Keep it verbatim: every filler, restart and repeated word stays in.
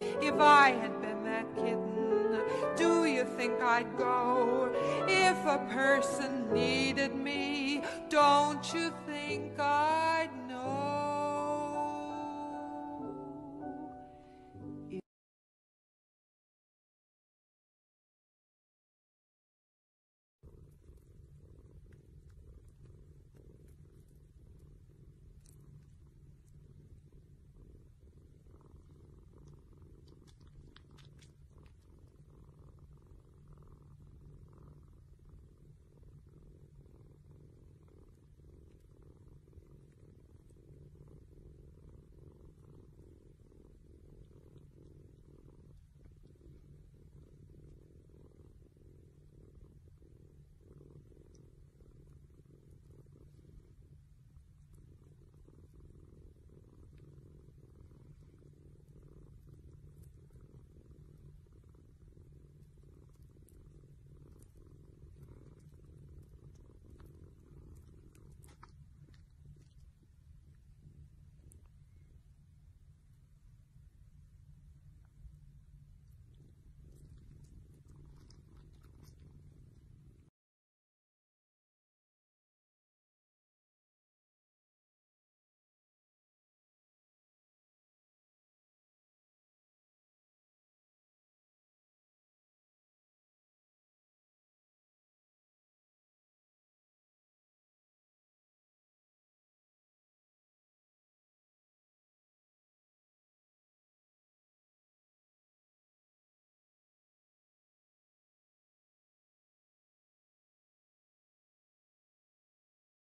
If I had been that kitten, do you think I'd go? If a person needed me, don't you think I'd know?